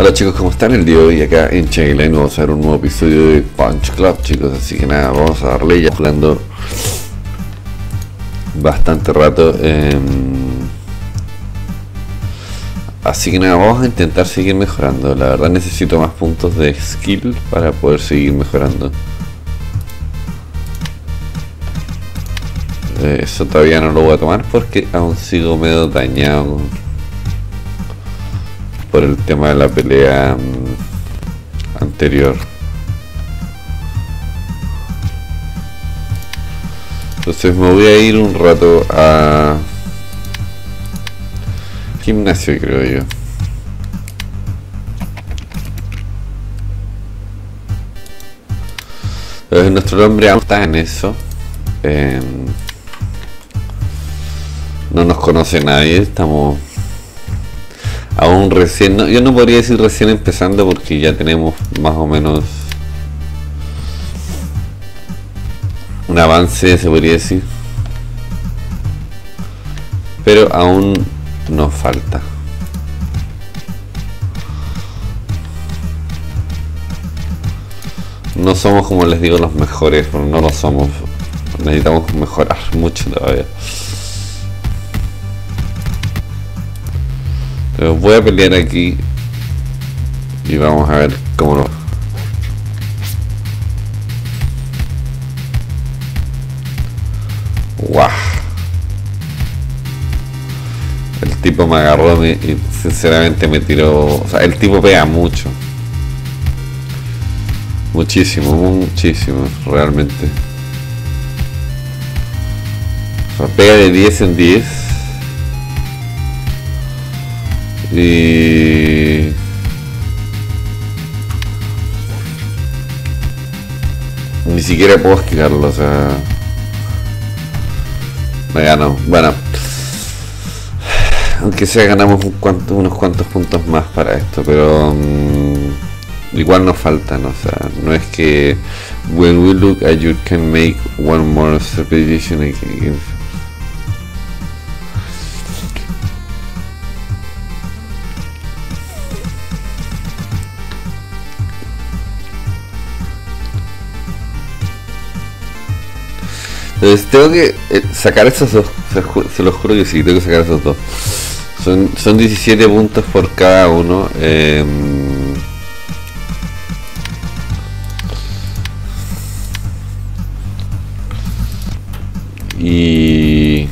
Hola chicos, ¿cómo están? El día de hoy acá en TGN vamos a ver un nuevo episodio de Punch Club, chicos. Así que nada, vamos a darle. Ya jugando bastante rato, así que nada, vamos a intentar seguir mejorando. La verdad necesito más puntos de skill para poder seguir mejorando. Eso todavía no lo voy a tomar porque aún sigo medio dañado por el tema de la pelea anterior. Entonces me voy a ir un rato a gimnasio, creo yo. Entonces, nuestro hombre aún está en eso. No nos conoce nadie, estamos aún recién, no, yo no podría decir recién empezando porque ya tenemos más o menos un avance, se podría decir, pero aún nos falta. No somos, como les digo, los mejores, pero no lo somos, necesitamos mejorar mucho todavía. Voy a pelear aquí y vamos a ver cómo lo... ¡Guau! El tipo me agarró y sinceramente me tiró... O sea, el tipo pega mucho. Muchísimo, muchísimo, realmente. O sea, pega de 10 en 10. Ni siquiera puedo esquivarlo, o sea, me ganó. Bueno, aunque sea ganamos unos cuantos puntos más para esto, pero igual nos faltan. O sea, no es que when we look at you can make one more repetition again. Entonces tengo que sacar esos dos, se los juro que sí, tengo que sacar esos dos. Son 17 puntos por cada uno. Y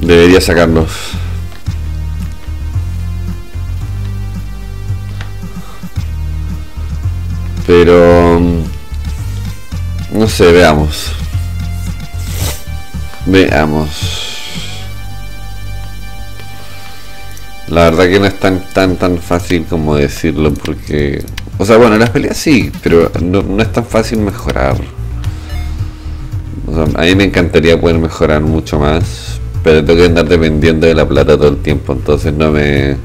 debería sacarlos. Pero no sé, veamos. La verdad que no es tan fácil como decirlo, porque... O sea, bueno, las peleas sí, pero no es tan fácil mejorar. O sea, a mí me encantaría poder mejorar mucho más, pero tengo que andar dependiendo de la plata todo el tiempo, entonces no me...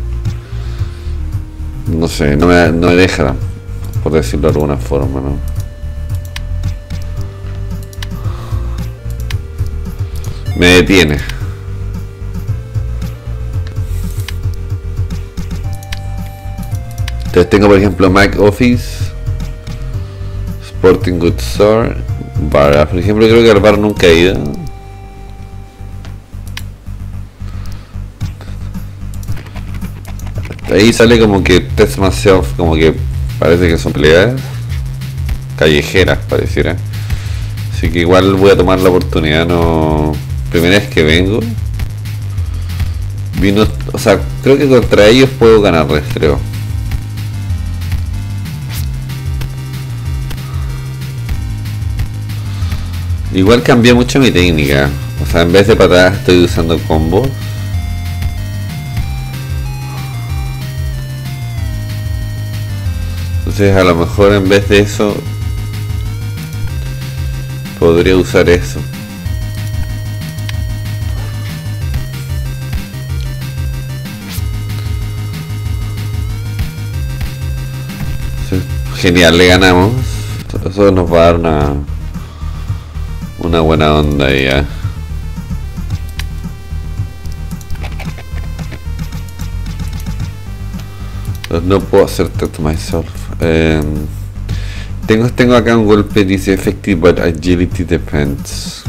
No sé, no me deja, por decirlo de alguna forma, ¿no? Me detiene. Entonces tengo, por ejemplo, Mac Office, Sporting Goods Store, Bar. Por ejemplo, creo que al bar nunca he ido. Ahí sale como que Test Myself, como que parece que son peleas callejeras, pareciera. Así que igual voy a tomar la oportunidad. No, primera vez que vengo. O sea, creo que contra ellos puedo ganarles, creo. Igual cambié mucho mi técnica. O sea, en vez de patadas estoy usando combos. Entonces a lo mejor en vez de eso podría usar eso. Entonces, genial, le ganamos. Eso nos va a dar una buena onda ya. No puedo hacer that myself. Tengo acá un golpe, dice effective but agility depends.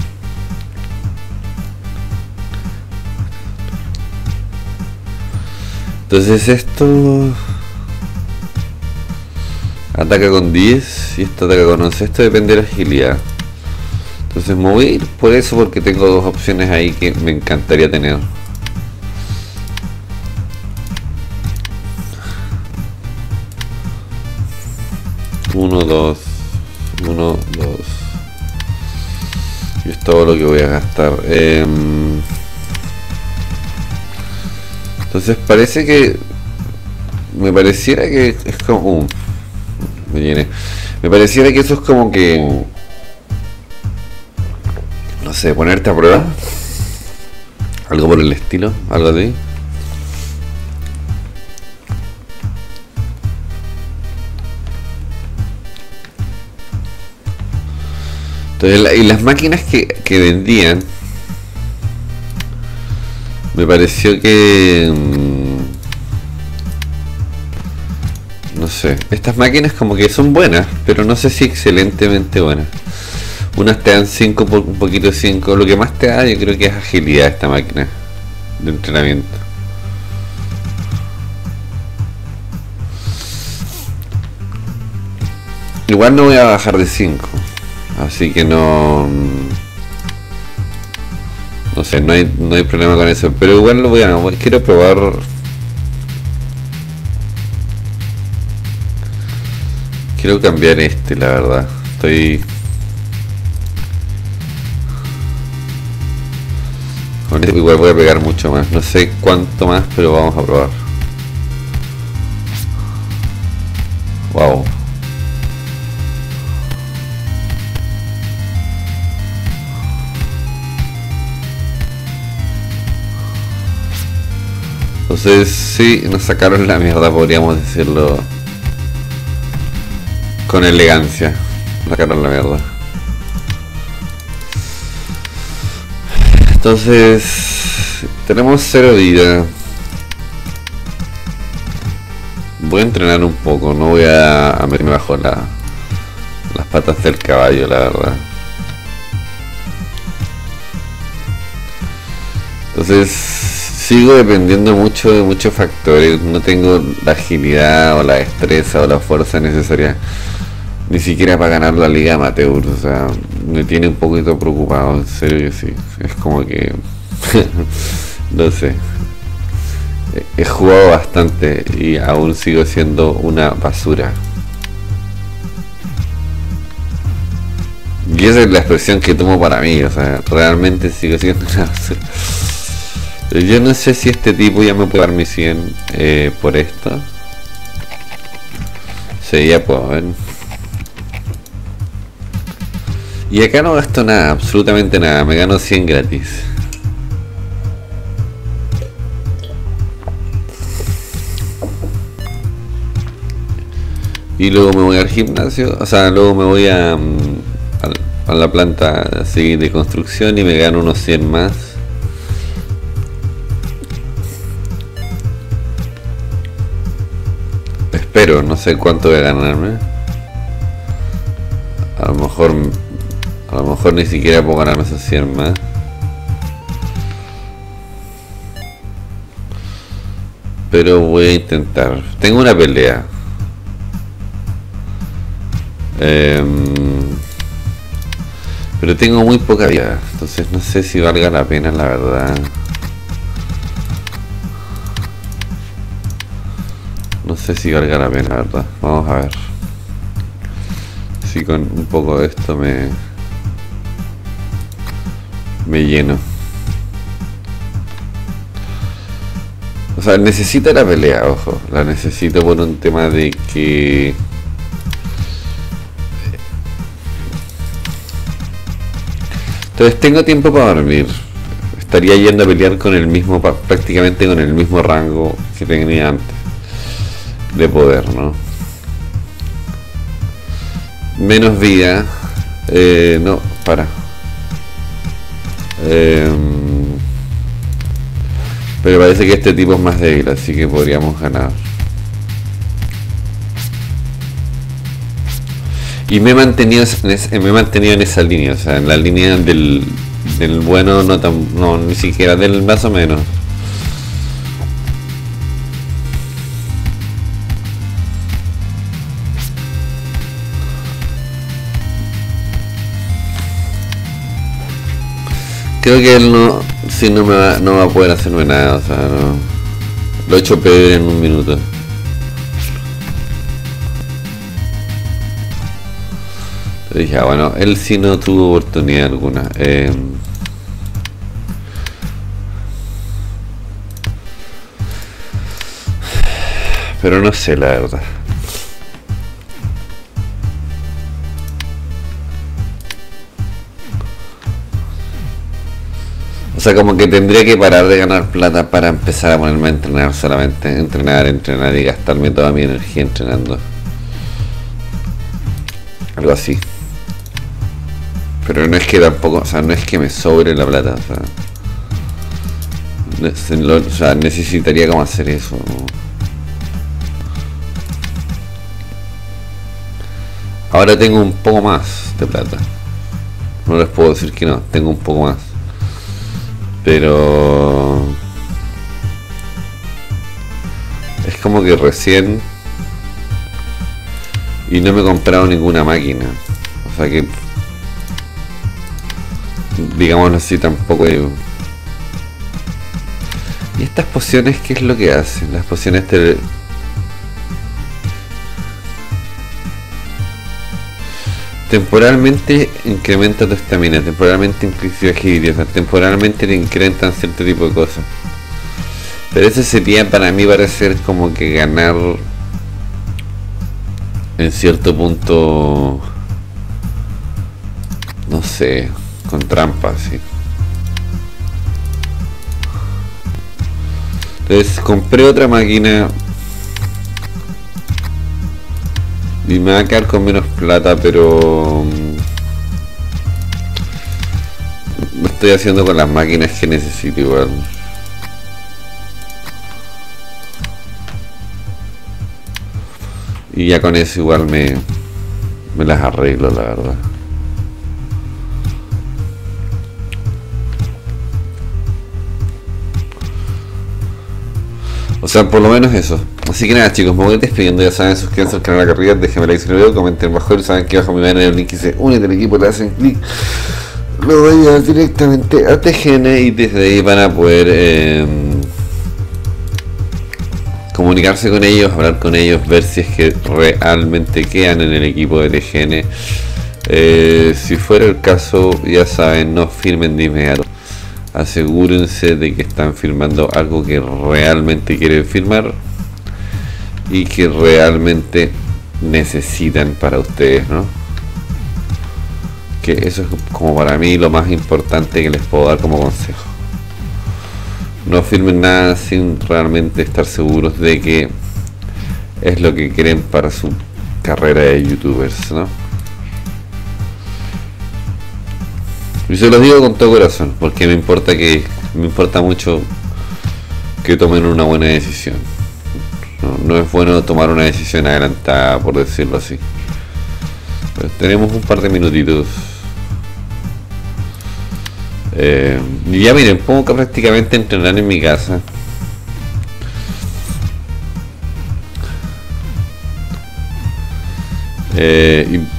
Entonces esto ataca con 10 y esto ataca con 11. Esto depende de la agilidad. Entonces me voy a ir por eso, porque tengo dos opciones ahí que me encantaría tener. Uno, dos. Y es todo lo que voy a gastar. Entonces parece que me pareciera que es como me llené. Me pareciera que eso es como que, no sé, ponerte a prueba, algo por el estilo, algo así. Entonces y las máquinas que vendían, me pareció que, no sé, estas máquinas como que son buenas, pero no sé si excelentemente buenas. Unas te dan 5, un poquito de 5, lo que más te da yo creo que es agilidad esta máquina de entrenamiento. Igual no voy a bajar de 5, así que no... No sé, no hay problema con eso, pero igual lo voy a... Quiero probar... Quiero cambiar este, la verdad. Estoy... Con este igual voy a pegar mucho más. No sé cuánto más, pero vamos a probar. Wow. Entonces sí, nos sacaron la mierda, podríamos decirlo con elegancia, nos sacaron la mierda. Entonces tenemos 0 vida. Voy a entrenar un poco, no voy a meterme bajo las patas del caballo, la verdad. Entonces sigo dependiendo mucho de muchos factores. No tengo la agilidad o la destreza o la fuerza necesaria, ni siquiera para ganar la liga amateur. O sea, me tiene un poquito preocupado, en serio, sí. Es como que... no sé. He jugado bastante y aún sigo siendo una basura. Y esa es la expresión que tomo para mí. O sea, realmente sigo siendo una basura. Yo no sé si este tipo ya me puede dar mi 100 por esto. Sí, ya puedo ver. Y acá no gasto nada, absolutamente nada. Me gano 100 gratis. Y luego me voy al gimnasio. O sea, luego me voy a la planta así de construcción y me gano unos 100 más. Pero no sé cuánto voy a ganarme. A lo mejor ni siquiera puedo ganarme esos 100 más. Pero voy a intentar. Tengo una pelea. Pero tengo muy poca vida. Entonces no sé si valga la pena, la verdad. No sé si valga la pena, la verdad. Vamos a ver si con un poco de esto me lleno. O sea, necesito la pelea, ojo. La necesito por un tema de que... Entonces tengo tiempo para dormir. Estaría yendo a pelear con el mismo, prácticamente con el mismo rango que tenía antes de poder, ¿no? Menos vida. No, para. Pero parece que este tipo es más débil, así que podríamos ganar. Y me he mantenido en esa línea, o sea, en la línea del bueno, no tan, no, ni siquiera del más o menos. Creo que él no, si no me va, no va a poder hacerme nada, o sea, no. Lo he hecho peor en un minuto. Pero dije, ah, bueno, él sí no tuvo oportunidad alguna. Pero no sé, la verdad. O sea, como que tendría que parar de ganar plata para empezar a ponerme a entrenar solamente. Entrenar y gastarme toda mi energía entrenando. Algo así. Pero no es que tampoco, o sea, no es que me sobre la plata. O sea, necesitaría como hacer eso. Ahora tengo un poco más de plata. No les puedo decir que no, tengo un poco más. Pero es como que recién, y no me he comprado ninguna máquina, o sea que, digámoslo así, tampoco hay... ¿Y estas pociones qué es lo que hacen? Las pociones te... Temporalmente incrementa tu estamina, temporalmente increíble agilidad, temporalmente te incrementan cierto tipo de cosas. Pero eso sería, para mí, parecer como que ganar en cierto punto, no sé, con trampa, sí. Entonces compré otra máquina. Y me va a quedar con menos plata, pero lo estoy haciendo con las máquinas que necesito igual. Y ya con eso igual me las arreglo, la verdad. O sea, por lo menos eso. Así que nada, chicos, me voy despidiendo. Ya saben, suscríbanse al canal acá arriba, déjenme like si el video, comenten bajo, y saben que bajo mi banner el link que se unen al equipo, le hacen clic, lo voy a llevar directamente a TGN y desde ahí van a poder comunicarse con ellos, hablar con ellos, ver si es que realmente quedan en el equipo de TGN. Si fuera el caso, ya saben, no firmen de inmediato. Asegúrense de que están firmando algo que realmente quieren firmar y que realmente necesitan para ustedes, ¿no? Que eso es como para mí lo más importante que les puedo dar como consejo. No firmen nada sin realmente estar seguros de que es lo que quieren para su carrera de youtubers, ¿no? Y se los digo con todo corazón, porque me importa mucho que tomen una buena decisión. No es bueno tomar una decisión adelantada, por decirlo así. Pues tenemos un par de minutitos. Y ya miren, pongo que prácticamente entrenar en mi casa.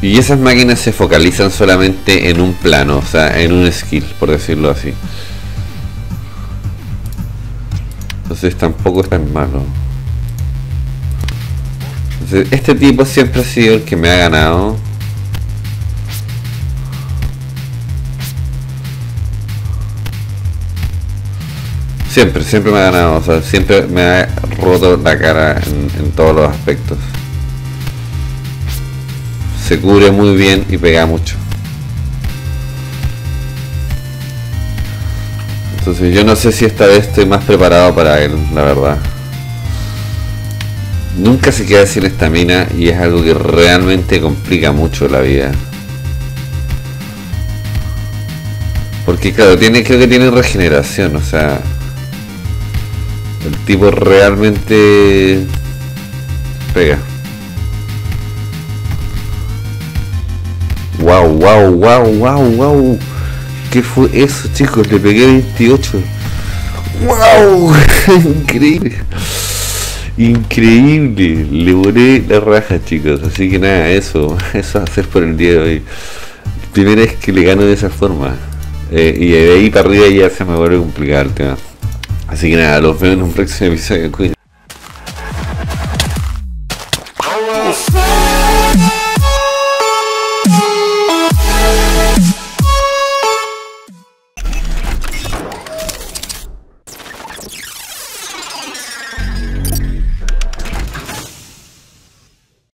Y esas máquinas se focalizan solamente en un plano, o sea, en un skill, por decirlo así. Entonces tampoco es tan malo. Este tipo siempre ha sido el que me ha ganado. Siempre me ha ganado. O sea, siempre me ha roto la cara en todos los aspectos. Se cubre muy bien y pega mucho. Entonces yo no sé si esta vez estoy más preparado para él, la verdad. Nunca se queda sin estamina y es algo que realmente complica mucho la vida. Porque claro, creo que tiene regeneración, o sea... El tipo realmente... pega. wow. ¿Qué fue eso, chicos? Le pegué 28. ¡Wow! Increíble. Increíble. Le volé la raja, chicos. Así que nada, eso va a ser por el día de hoy. Primera vez que le gano de esa forma. Y de ahí para arriba ya se me vuelve complicado el tema. Así que nada, los veo en un próximo episodio. Cuídense.